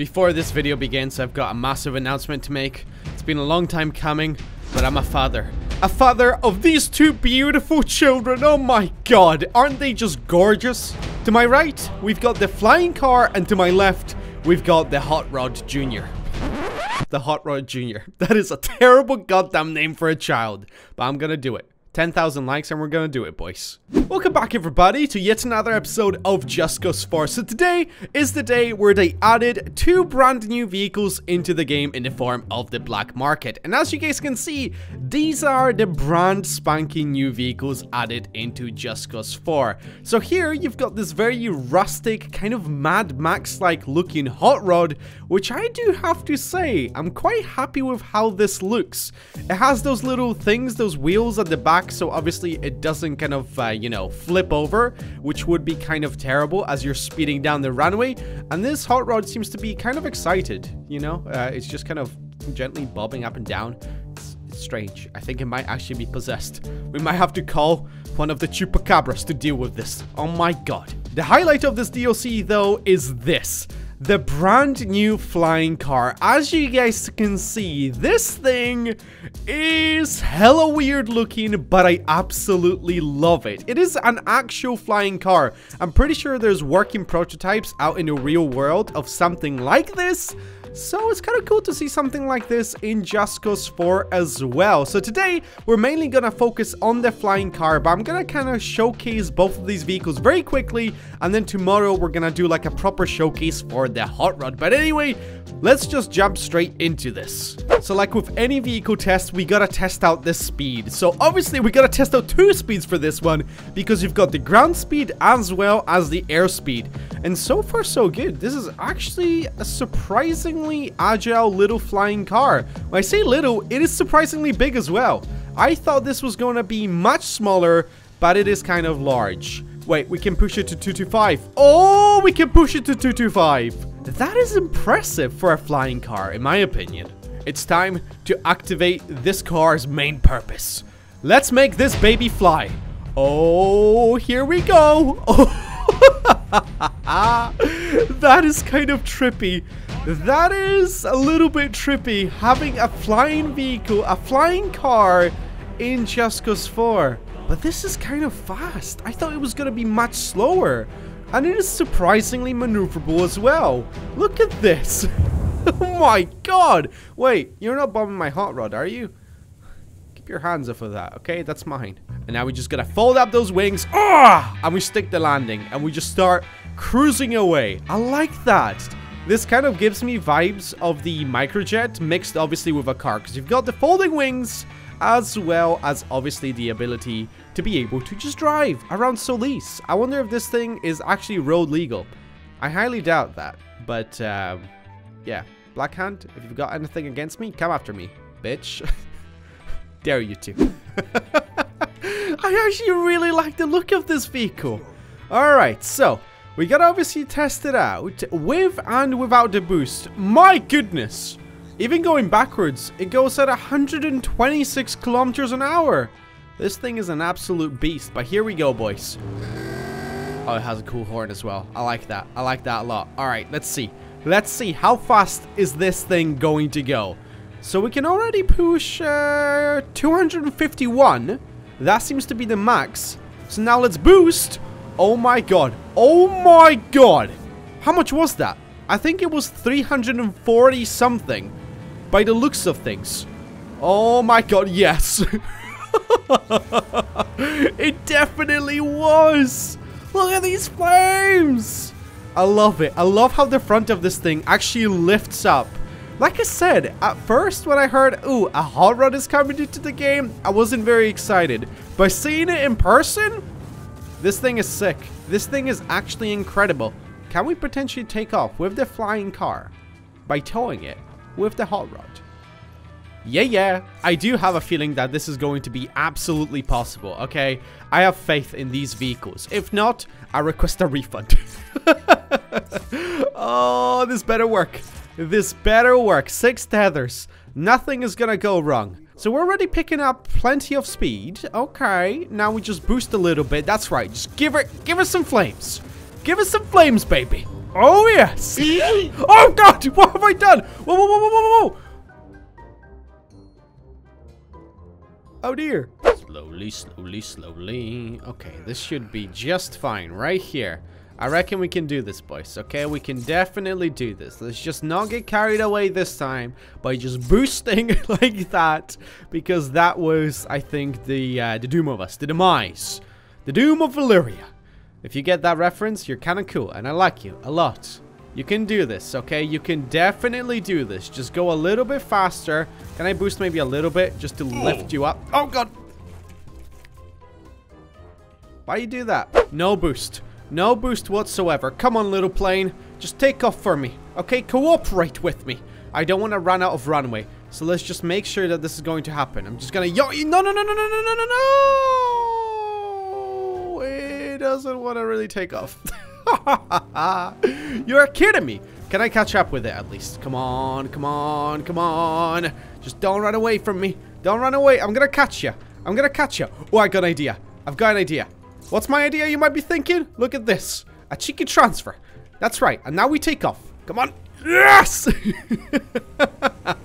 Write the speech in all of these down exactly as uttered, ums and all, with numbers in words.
Before this video begins, I've got a massive announcement to make. It's been a long time coming, but I'm a father. A father of these two beautiful children. Oh my god, aren't they just gorgeous? To my right, we've got the flying car, and to my left, we've got the Hot Rod Junior The Hot Rod Junior That is a terrible goddamn name for a child, but I'm gonna do it. ten thousand likes and we're gonna do it, boys. Welcome back, everybody, to yet another episode of Just Cause four. So today is the day where they added two brand new vehicles into the game in the form of the black market. And as you guys can see, these are the brand spanking new vehicles added into Just Cause four. So here you've got this very rustic, kind of Mad Max-like looking hot rod, which I do have to say, I'm quite happy with how this looks. It has those little things, those wheels at the back, so obviously it doesn't kind of, uh, you know, flip over, which would be kind of terrible as you're speeding down the runway. And this hot rod seems to be kind of excited, you know, uh, it's just kind of gently bobbing up and down. It's, it's strange. I think it might actually be possessed. We might have to call one of the chupacabras to deal with this. Oh my god. The highlight of this D L C though is this. The brand new flying car. As you guys can see, this thing is hella weird looking, but I absolutely love it. It is an actual flying car. I'm pretty sure there's working prototypes out in the real world of something like this. So it's kind of cool to see something like this in Just Cause four as well. So today, we're mainly going to focus on the flying car, but I'm going to kind of showcase both of these vehicles very quickly. And then tomorrow, we're going to do like a proper showcase for the hot rod. But anyway, let's just jump straight into this. So like with any vehicle test, we got to test out the speed. So obviously, we got to test out two speeds for this one, because you've got the ground speed as well as the air speed. And so far, so good. This is actually a surprising agile little flying car. When I say little, it is surprisingly big as well. I thought this was going to be much smaller, but it is kind of large. Wait, we can push it to two twenty-five. Oh, we can push it to two twenty-five. That is impressive for a flying car, in my opinion. It's time to activate this car's main purpose. Let's make this baby fly. Oh, here we go. Oh. That is kind of trippy. That is a little bit trippy, having a flying vehicle, a flying car in Just Cause four. But this is kind of fast. I thought it was going to be much slower. And it is surprisingly maneuverable as well. Look at this. Oh my god. Wait, you're not bombing my hot rod, are you? Keep your hands off of that, okay? That's mine. And now we just got to fold up those wings. Ah! And we stick the landing. And we just start cruising away. I like that. This kind of gives me vibes of the microjet mixed obviously with a car, because you've got the folding wings as well as obviously the ability to be able to just drive around Solis. I wonder if this thing is actually road legal. I highly doubt that, but um, yeah. Blackhand, if you've got anything against me, come after me, bitch. Dare you to. I actually really like the look of this vehicle. Alright, so we gotta obviously test it out with and without the boost. My goodness! Even going backwards, it goes at one hundred twenty-six kilometers an hour. This thing is an absolute beast, but here we go, boys. Oh, it has a cool horn as well. I like that. I like that a lot. Alright, let's see. Let's see how fast is this thing going to go. So we can already push uh, two hundred fifty-one. That seems to be the max. So now let's boost. Oh my god. Oh my god. How much was that? I think it was three hundred forty something by the looks of things. Oh my god, yes. It definitely was. Look at these flames. I love it. I love how the front of this thing actually lifts up. Like I said, at first when I heard, ooh, a hot rod is coming into the game, I wasn't very excited. But seeing it in person, this thing is sick. This thing is actually incredible. Can we potentially take off with the flying car by towing it with the hot rod? Yeah, yeah. I do have a feeling that this is going to be absolutely possible, okay? I have faith in these vehicles. If not, I request a refund. Oh, this better work. This better work. Six tethers. Nothing is gonna go wrong. So we're already picking up plenty of speed. Okay, now we just boost a little bit. That's right. Just give it, give us some flames. Give us some flames, baby. Oh yes! Oh god! What have I done? Whoa! Whoa! Whoa! Whoa! Whoa! Oh dear! Slowly, slowly, slowly. Okay, this should be just fine right here. I reckon we can do this, boys. Okay, we can definitely do this. Let's just not get carried away this time by just boosting like that, because that was, I think, the uh, the doom of us, the demise, the doom of Valyria. If you get that reference, you're kind of cool, and I like you a lot. You can do this, okay? You can definitely do this. Just go a little bit faster. Can I boost maybe a little bit just to lift you up? Oh, God. Why you do that? No boost. No boost whatsoever. Come on, little plane. Just take off for me, okay? Cooperate with me. I don't want to run out of runway. So let's just make sure that this is going to happen. I'm just going to... Yo- no, no, no, no, no, no, no, no, no. It doesn't want to really take off. You're kidding me. Can I catch up with it at least? Come on, come on, come on. Just don't run away from me. Don't run away. I'm gonna catch you. I'm gonna catch you. Oh, I got an idea. I've got an idea. What's my idea, you might be thinking? Look at this. A cheeky transfer. That's right. And now we take off. Come on. Yes! I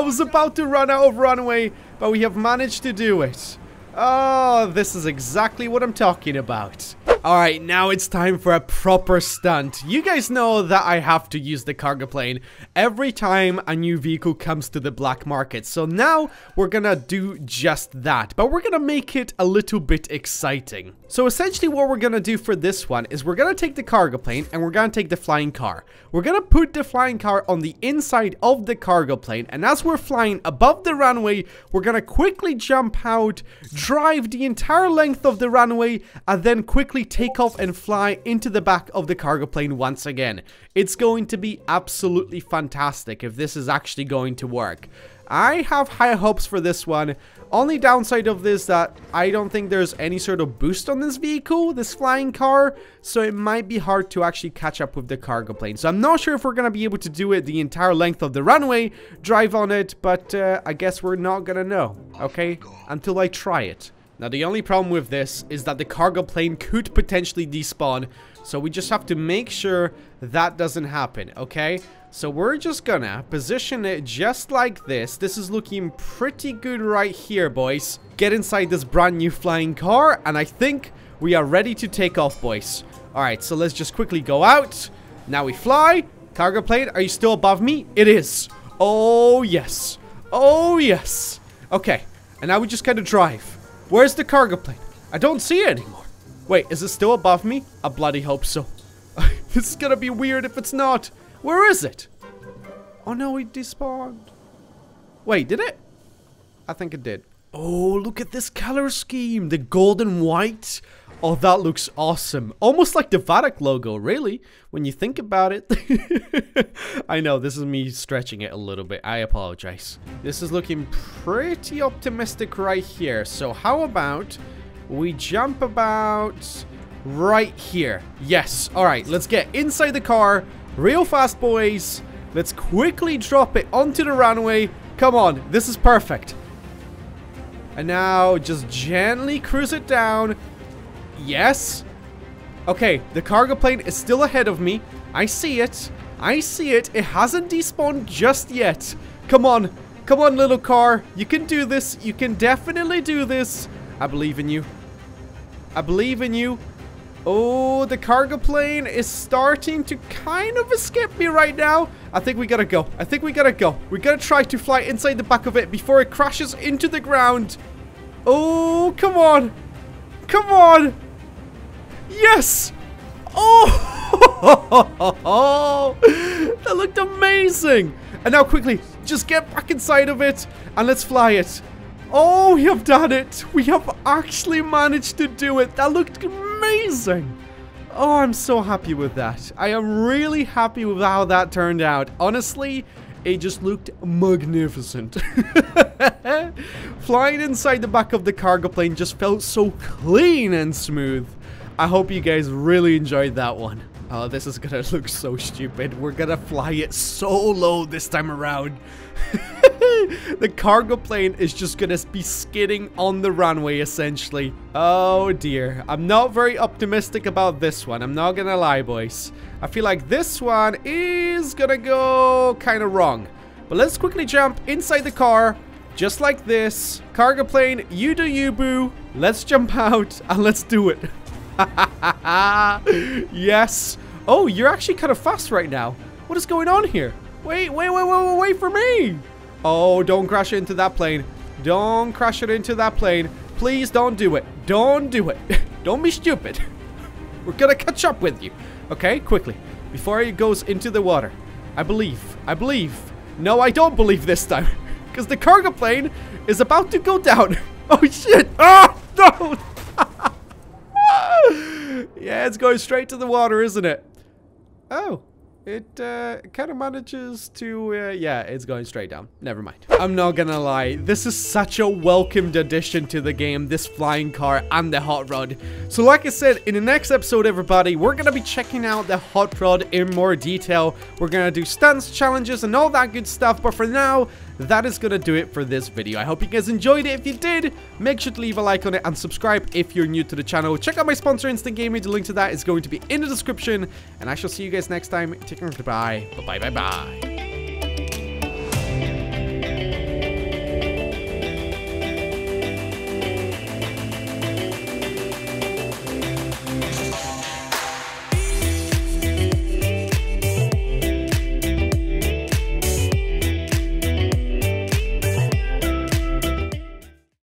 was about to run out of runway, but we have managed to do it. Oh, this is exactly what I'm talking about. Alright, now it's time for a proper stunt. You guys know that I have to use the cargo plane every time a new vehicle comes to the black market. So now we're gonna do just that, but we're gonna make it a little bit exciting. So essentially what we're gonna do for this one is we're gonna take the cargo plane and we're gonna take the flying car. We're gonna put the flying car on the inside of the cargo plane, and as we're flying above the runway, we're gonna quickly jump out, drive the entire length of the runway, and then quickly take off and fly into the back of the cargo plane once again. It's going to be absolutely fantastic if this is actually going to work. I have high hopes for this one. Only downside of this that I don't think there's any sort of boost on this vehicle, this flying car, so it might be hard to actually catch up with the cargo plane. So I'm not sure if we're going to be able to do it the entire length of the runway, drive on it, but uh, I guess we're not going to know, okay, until I try it. Now, the only problem with this is that the cargo plane could potentially despawn, so we just have to make sure that doesn't happen, okay? So we're just gonna position it just like this. This is looking pretty good right here, boys. Get inside this brand new flying car, and I think we are ready to take off, boys. All right, so let's just quickly go out. Now we fly. Cargo plane, are you still above me? It is. Oh, yes. Oh, yes. Okay, and now we just kind of drive. Where's the cargo plane? I don't see it anymore. Wait, is it still above me? I bloody hope so. This is gonna be weird if it's not. Where is it? Oh no, it despawned. Wait, did it? I think it did. Oh, look at this color scheme. The golden white. Oh, that looks awesome. Almost like the Vadak logo, really, when you think about it. I know, this is me stretching it a little bit. I apologize. This is looking pretty optimistic right here. So how about we jump about right here? Yes. All right, let's get inside the car real fast, boys. Let's quickly drop it onto the runway. Come on, this is perfect. And now just gently cruise it down. Yes. Okay, the cargo plane is still ahead of me. I see it. I see it. It hasn't despawned just yet. Come on. Come on, little car. You can do this. You can definitely do this. I believe in you. I believe in you. Oh, the cargo plane is starting to kind of escape me right now. I think we gotta go. I think we gotta go. We gotta try to fly inside the back of it before it crashes into the ground. Oh, come on. Come on. Yes! Oh! That looked amazing! And now quickly, just get back inside of it and let's fly it. Oh, we have done it. We have actually managed to do it. That looked amazing. Oh, I'm so happy with that. I am really happy with how that turned out. Honestly, it just looked magnificent. Flying inside the back of the cargo plane just felt so clean and smooth. I hope you guys really enjoyed that one. Oh, this is gonna look so stupid. We're gonna fly it so low this time around. The cargo plane is just gonna be skidding on the runway, essentially. Oh dear, I'm not very optimistic about this one, I'm not gonna lie, boys. I feel like this one is gonna go kind of wrong. But let's quickly jump inside the car, just like this. Cargo plane, you do you, boo. Let's jump out and let's do it. Yes. Oh, you're actually kind of fast right now. What is going on here? Wait, wait, wait, wait, wait, wait for me. Oh, don't crash into that plane. Don't crash it into that plane. Please don't do it. Don't do it. Don't be stupid. We're gonna catch up with you. Okay, quickly. Before it goes into the water. I believe. I believe. No, I don't believe this time. Because the cargo plane is about to go down. Oh, shit. Oh, no. Yeah, it's going straight to the water, isn't it? Oh, it uh, kind of manages to... Uh, yeah, it's going straight down. Never mind. I'm not gonna lie. This is such a welcomed addition to the game, this flying car and the hot rod. So like I said, in the next episode, everybody, we're gonna be checking out the hot rod in more detail. We're gonna do stunts, challenges, and all that good stuff. But for now... that is gonna do it for this video. I hope you guys enjoyed it. If you did, make sure to leave a like on it and subscribe if you're new to the channel. Check out my sponsor, Instant Gaming. The link to that is going to be in the description. And I shall see you guys next time. Take care. Goodbye. Bye-bye. Bye-bye.